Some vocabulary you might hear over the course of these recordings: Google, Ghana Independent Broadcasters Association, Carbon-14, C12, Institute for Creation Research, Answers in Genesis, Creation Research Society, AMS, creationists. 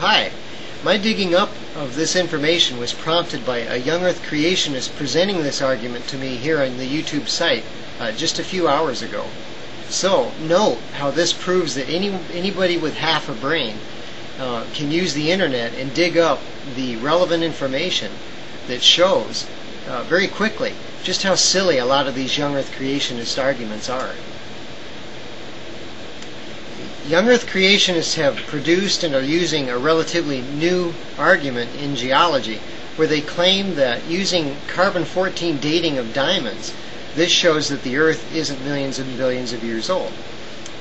Hi, my digging up of this information was prompted by a young earth creationist presenting this argument to me here on the YouTube site just a few hours ago. So note how this proves that anybody with half a brain can use the internet and dig up the relevant information that shows very quickly just how silly a lot of these young earth creationist arguments are. Young earth creationists have produced and are using a relatively new argument in geology where they claim that using carbon-14 dating of diamonds, this shows that the earth isn't millions and billions of years old.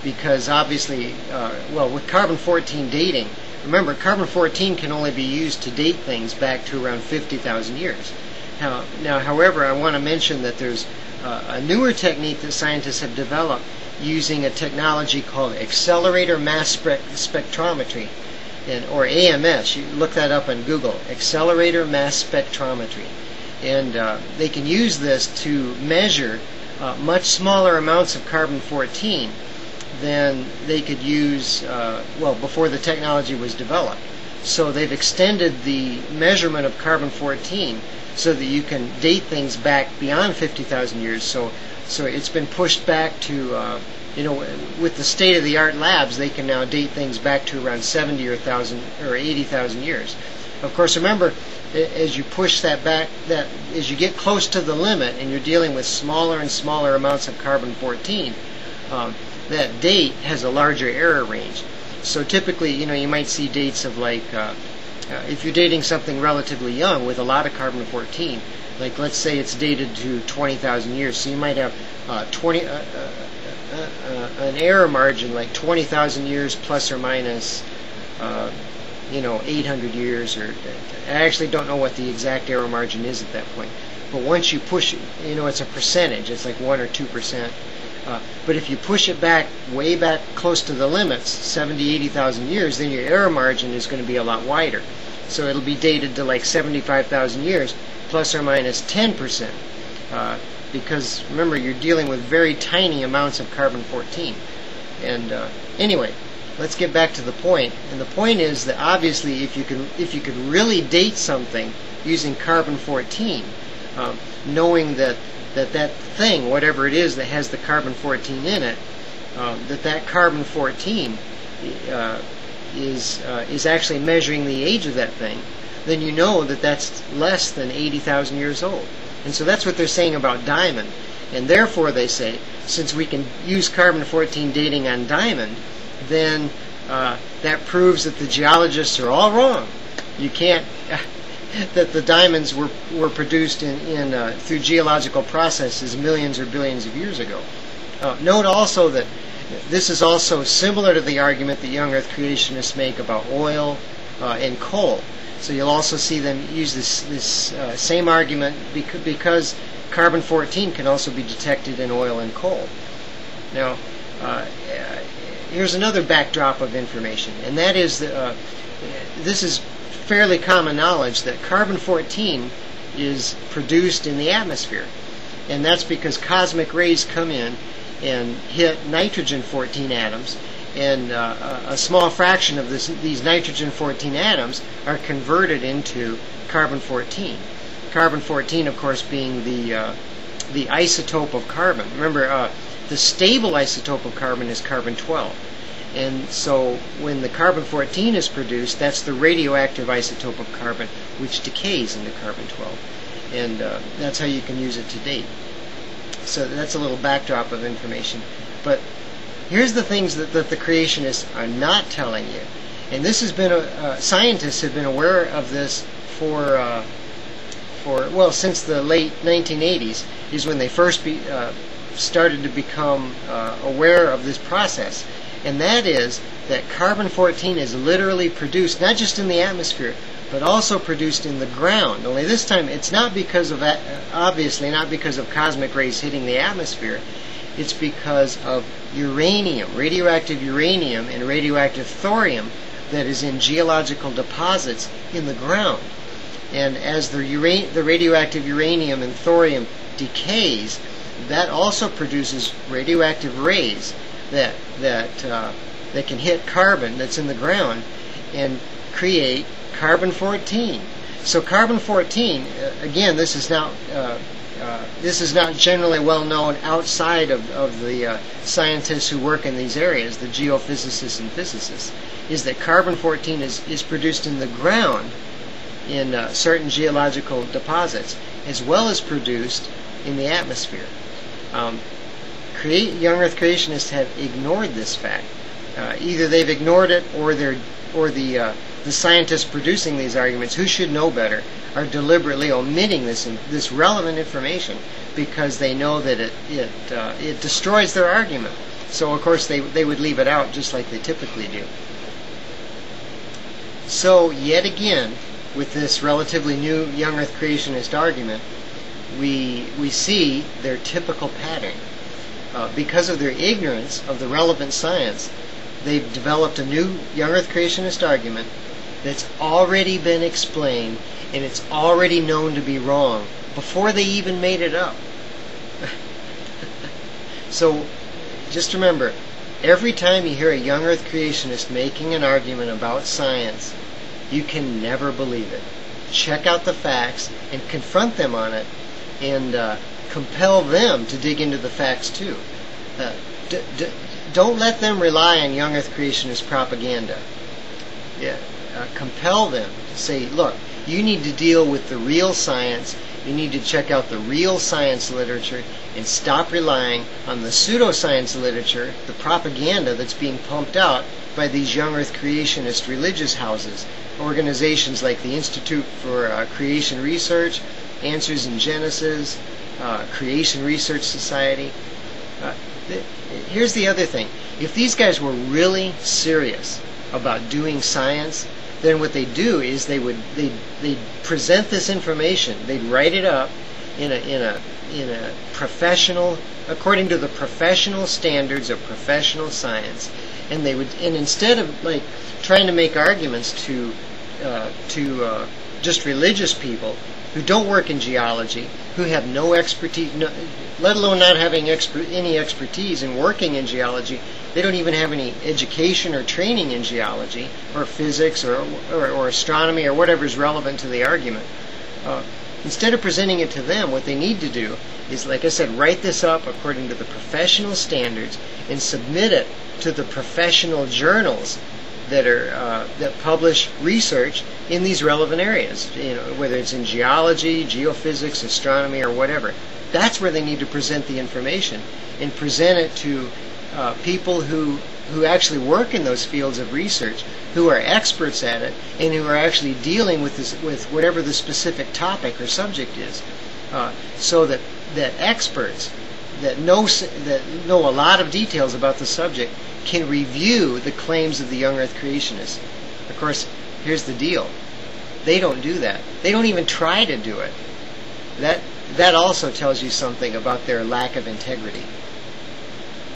Because obviously, well, with carbon-14 dating, remember, carbon-14 can only be used to date things back to around 50,000 years. Now, however, I want to mention that there's a newer technique that scientists have developed using a technology called accelerator mass spectrometry, or AMS. You look that up on Google, accelerator mass spectrometry. And they can use this to measure much smaller amounts of carbon-14 than they could use, well, before the technology was developed. So they've extended the measurement of carbon-14 so that you can date things back beyond 50,000 years. So it's been pushed back to, you know, with the state-of-the-art labs, they can now date things back to around 70 or 1,000 or 80,000 years. Of course, remember, as you push that back, as you get close to the limit and you're dealing with smaller and smaller amounts of carbon-14, that date has a larger error range. So typically, you know, you might see dates of like, if you're dating something relatively young with a lot of carbon-14, like let's say it's dated to 20,000 years, so you might have an error margin like 20,000 years plus or minus, you know, 800 years, or I actually don't know what the exact error margin is at that point. But once you push it, you know, it's a percentage, it's like 1 or 2%. But if you push it back, way back close to the limits, 70, 80,000 years, then your error margin is going to be a lot wider. So it'll be dated to like 75,000 years, plus or minus 10%. Because, remember, you're dealing with very tiny amounts of carbon-14. And anyway, let's get back to the point. And the point is that obviously if you could really date something using carbon-14, knowing that thing, whatever it is that has the carbon-14 in it, that carbon-14 is actually measuring the age of that thing, then you know that that's less than 80,000 years old. And so that's what they're saying about diamond. And therefore, they say, since we can use carbon-14 dating on diamond, then that proves that the geologists are all wrong. You can't... that the diamonds were produced in through geological processes millions or billions of years ago. Note also that this is also similar to the argument that young earth creationists make about oil and coal. So you'll also see them use this same argument because carbon-14 can also be detected in oil and coal. Now, here's another backdrop of information, and that is that this is fairly common knowledge that carbon-14 is produced in the atmosphere, and that's because cosmic rays come in and hit nitrogen-14 atoms, and a small fraction of these nitrogen-14 atoms are converted into carbon-14. Carbon-14, of course, being the isotope of carbon. Remember, the stable isotope of carbon is carbon-12. And so when the carbon-14 is produced, that's the radioactive isotope of carbon, which decays into carbon-12. And that's how you can use it to date. So that's a little backdrop of information. But here's the things that the creationists are not telling you. And this has been, scientists have been aware of this for since the late 1980s is when they first started to become aware of this process. And that is that carbon-14 is literally produced not just in the atmosphere, but also produced in the ground. Only this time, it's not because of that, obviously not because of cosmic rays hitting the atmosphere. It's because of uranium, radioactive uranium and radioactive thorium that is in geological deposits in the ground. And as the radioactive uranium and thorium decays, that also produces radioactive rays that can hit carbon that's in the ground, and create carbon-14. So carbon-14, again, this is not generally well known outside of the scientists who work in these areas, the geophysicists and physicists, is that carbon-14 is produced in the ground in certain geological deposits, as well as produced in the atmosphere. Young Earth creationists have ignored this fact. Either they've ignored it, or the scientists producing these arguments, who should know better, are deliberately omitting this relevant information because they know that it destroys their argument. So of course they would leave it out, just like they typically do. So yet again, with this relatively new young Earth creationist argument, we see their typical pattern. Because of their ignorance of the relevant science, they've developed a new young Earth creationist argument that's already been explained, and it's already known to be wrong before they even made it up. So just remember, every time you hear a young Earth creationist making an argument about science, you can never believe it. Check out the facts and confront them on it, and compel them to dig into the facts too. Don't let them rely on young Earth creationist propaganda. Yeah. Compel them to say, look, you need to deal with the real science, you need to check out the real science literature, and stop relying on the pseudoscience literature, the propaganda that's being pumped out by these young Earth creationist religious houses, organizations like the Institute for Creation Research, Answers in Genesis, Creation Research Society. Here's the other thing. If these guys were really serious about doing science, then what they do is they present this information. They'd write it up in a professional, according to the professional standards of professional science, and instead of like trying to make arguments to just religious people who don't work in geology, who have no expertise, let alone not having any expertise in working in geology, they don't even have any education or training in geology, or physics, or astronomy, or whatever's relevant to the argument. Instead of presenting it to them, what they need to do is, like I said, write this up according to the professional standards and submit it to the professional journals that publish research in these relevant areas, whether it's in geology, geophysics, astronomy, or whatever. That's where they need to present the information, and present it to people who actually work in those fields of research, who are experts at it, and who are actually dealing with whatever the specific topic or subject is, so that experts that know a lot of details about the subject can review the claims of the young Earth creationists. Of course, here's the deal. They don't do that. They don't even try to do it. That also tells you something about their lack of integrity.